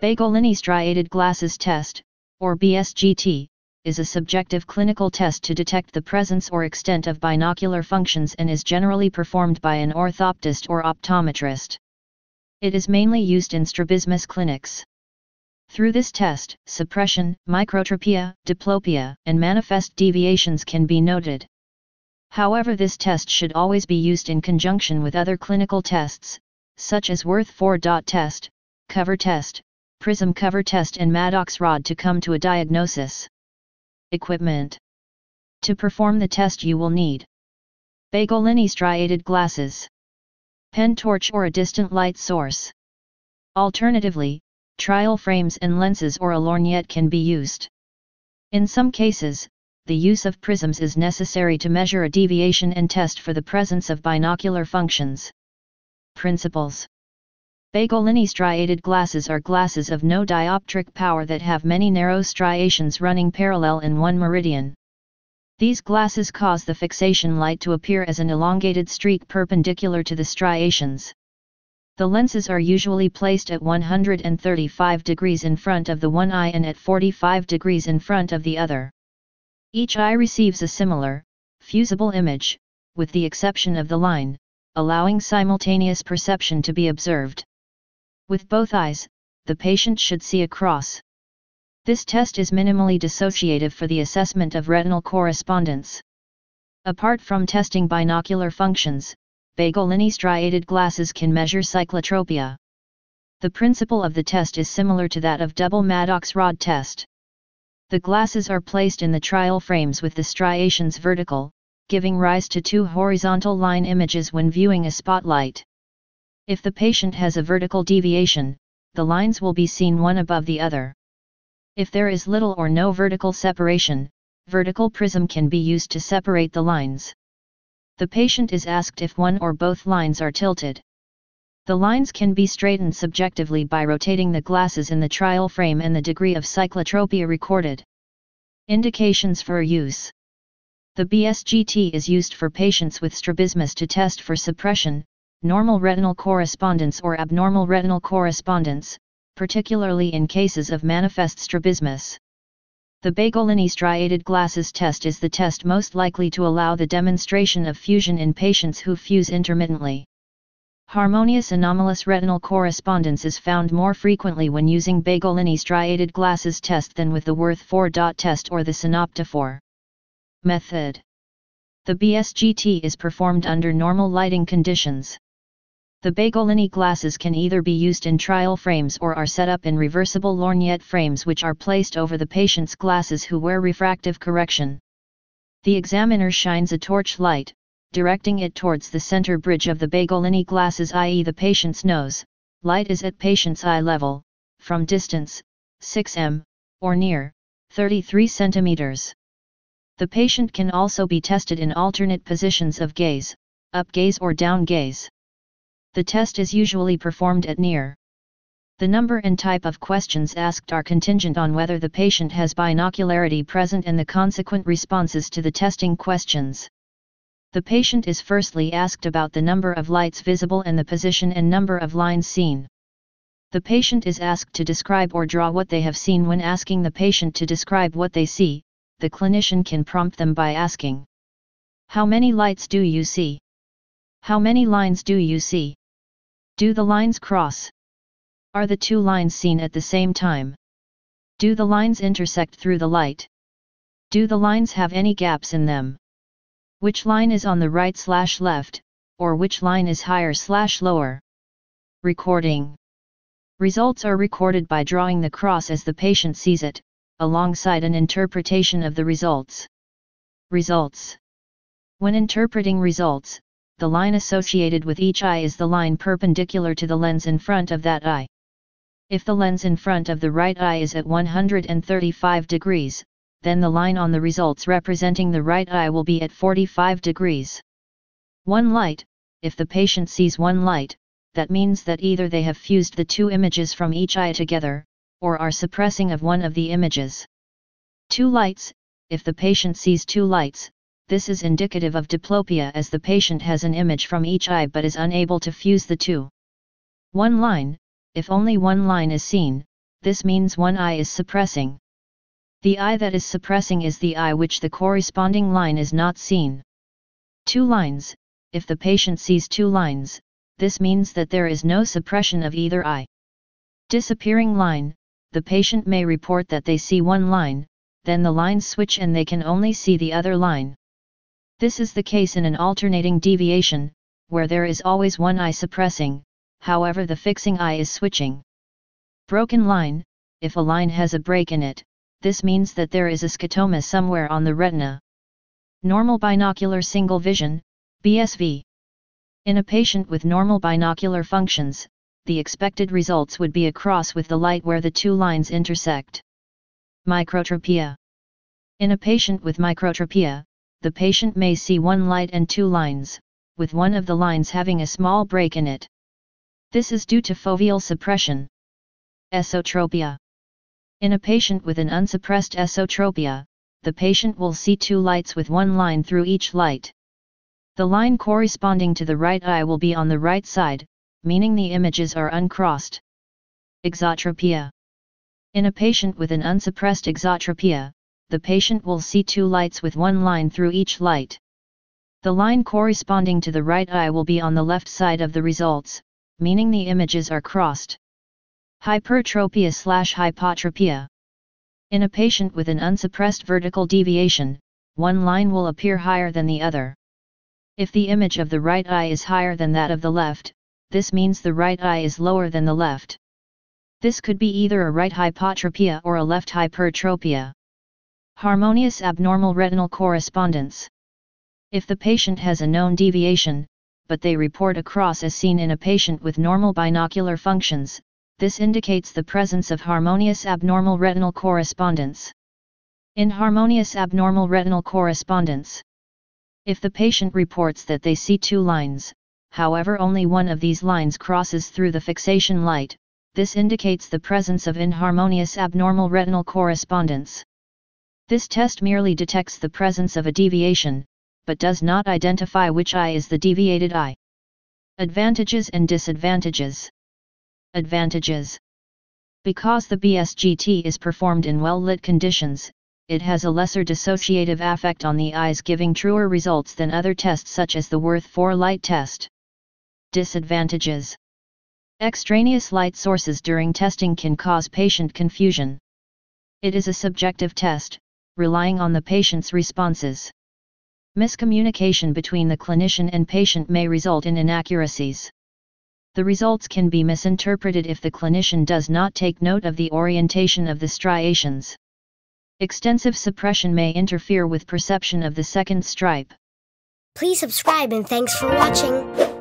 Bagolini striated glasses test, or BSGT, is a subjective clinical test to detect the presence or extent of binocular functions and is generally performed by an orthoptist or optometrist. It is mainly used in strabismus clinics. Through this test, suppression, microtropia, diplopia, and manifest deviations can be noted. However, this test should always be used in conjunction with other clinical tests, such as Worth 4-dot test, cover test, prism cover test and Maddox rod to come to a diagnosis. Equipment. To perform the test you will need Bagolini striated glasses, pen torch or a distant light source. Alternatively, trial frames and lenses or a lorgnette can be used. In some cases, the use of prisms is necessary to measure a deviation and test for the presence of binocular functions. Principles. Bagolini striated glasses are glasses of no dioptric power that have many narrow striations running parallel in one meridian. These glasses cause the fixation light to appear as an elongated streak perpendicular to the striations. The lenses are usually placed at 135 degrees in front of the one eye and at 45 degrees in front of the other. Each eye receives a similar, fusible image, with the exception of the line, allowing simultaneous perception to be observed. With both eyes, the patient should see across. This test is minimally dissociative for the assessment of retinal correspondence. Apart from testing binocular functions, Bagolini striated glasses can measure cyclotropia. The principle of the test is similar to that of double Maddox rod test. The glasses are placed in the trial frames with the striations vertical, giving rise to two horizontal line images when viewing a spotlight. If the patient has a vertical deviation, the lines will be seen one above the other. If there is little or no vertical separation, vertical prism can be used to separate the lines. The patient is asked if one or both lines are tilted. The lines can be straightened subjectively by rotating the glasses in the trial frame and the degree of cyclotropia recorded. Indications for use. The BSGT is used for patients with strabismus to test for suppression, normal retinal correspondence or abnormal retinal correspondence, particularly in cases of manifest strabismus. The Bagolini striated glasses test is the test most likely to allow the demonstration of fusion in patients who fuse intermittently. Harmonious anomalous retinal correspondence is found more frequently when using Bagolini striated glasses test than with the Worth 4-dot test or the synoptophore. Method. The BSGT is performed under normal lighting conditions. The Bagolini glasses can either be used in trial frames or are set up in reversible lorgnette frames which are placed over the patient's glasses who wear refractive correction. The examiner shines a torch light, directing it towards the center bridge of the Bagolini glasses, i.e. the patient's nose. Light is at patient's eye level, from distance, 6 m, or near, 33 cm. The patient can also be tested in alternate positions of gaze, up gaze or down gaze. The test is usually performed at near. The number and type of questions asked are contingent on whether the patient has binocularity present and the consequent responses to the testing questions. The patient is firstly asked about the number of lights visible and the position and number of lines seen. The patient is asked to describe or draw what they have seen. When asking the patient to describe what they see, the clinician can prompt them by asking, "How many lights do you see? How many lines do you see? Do the lines cross? Are the two lines seen at the same time? Do the lines intersect through the light? Do the lines have any gaps in them? Which line is on the right/left, or which line is higher/lower?" Recording. Results are recorded by drawing the cross as the patient sees it, alongside an interpretation of the results. Results. When interpreting results, the line associated with each eye is the line perpendicular to the lens in front of that eye. If the lens in front of the right eye is at 135 degrees, then the line on the results representing the right eye will be at 45 degrees. One light. If the patient sees one light, that means that either they have fused the two images from each eye together, or are suppressing of one of the images. Two lights. If the patient sees two lights, this is indicative of diplopia as the patient has an image from each eye but is unable to fuse the two. One line. If only one line is seen, this means one eye is suppressing. The eye that is suppressing is the eye which the corresponding line is not seen. Two lines, if the patient sees two lines, this means that there is no suppression of either eye. Disappearing line, the patient may report that they see one line, then the lines switch and they can only see the other line. This is the case in an alternating deviation, where there is always one eye suppressing, however the fixing eye is switching. Broken line, if a line has a break in it, this means that there is a scotoma somewhere on the retina. Normal binocular single vision, BSV. In a patient with normal binocular functions, the expected results would be a cross with the light where the two lines intersect. Microtropia. In a patient with microtropia, the patient may see one light and two lines, with one of the lines having a small break in it. This is due to foveal suppression. Esotropia. In a patient with an unsuppressed esotropia, the patient will see two lights with one line through each light. The line corresponding to the right eye will be on the right side, meaning the images are uncrossed. Exotropia. In a patient with an unsuppressed exotropia, the patient will see two lights with one line through each light. The line corresponding to the right eye will be on the left side of the results, meaning the images are crossed. Hypertropia/hypotropia. In a patient with an unsuppressed vertical deviation, one line will appear higher than the other. If the image of the right eye is higher than that of the left, this means the right eye is lower than the left. This could be either a right hypotropia or a left hypertropia. Harmonious abnormal retinal correspondence. If the patient has a known deviation, but they report a cross as seen in a patient with normal binocular functions, this indicates the presence of harmonious abnormal retinal correspondence. In harmonious abnormal retinal correspondence, if the patient reports that they see two lines, however only one of these lines crosses through the fixation light, this indicates the presence of inharmonious abnormal retinal correspondence. This test merely detects the presence of a deviation, but does not identify which eye is the deviated eye. Advantages and disadvantages. Advantages. Because the BSGT is performed in well-lit conditions, it has a lesser dissociative affect on the eyes, giving truer results than other tests such as the Worth 4-dot test. Disadvantages. Extraneous light sources during testing can cause patient confusion. It is a subjective test, relying on the patient's responses. Miscommunication between the clinician and patient may result in inaccuracies. The results can be misinterpreted if the clinician does not take note of the orientation of the striations. Extensive suppression may interfere with perception of the second stripe. Please subscribe and thanks for watching.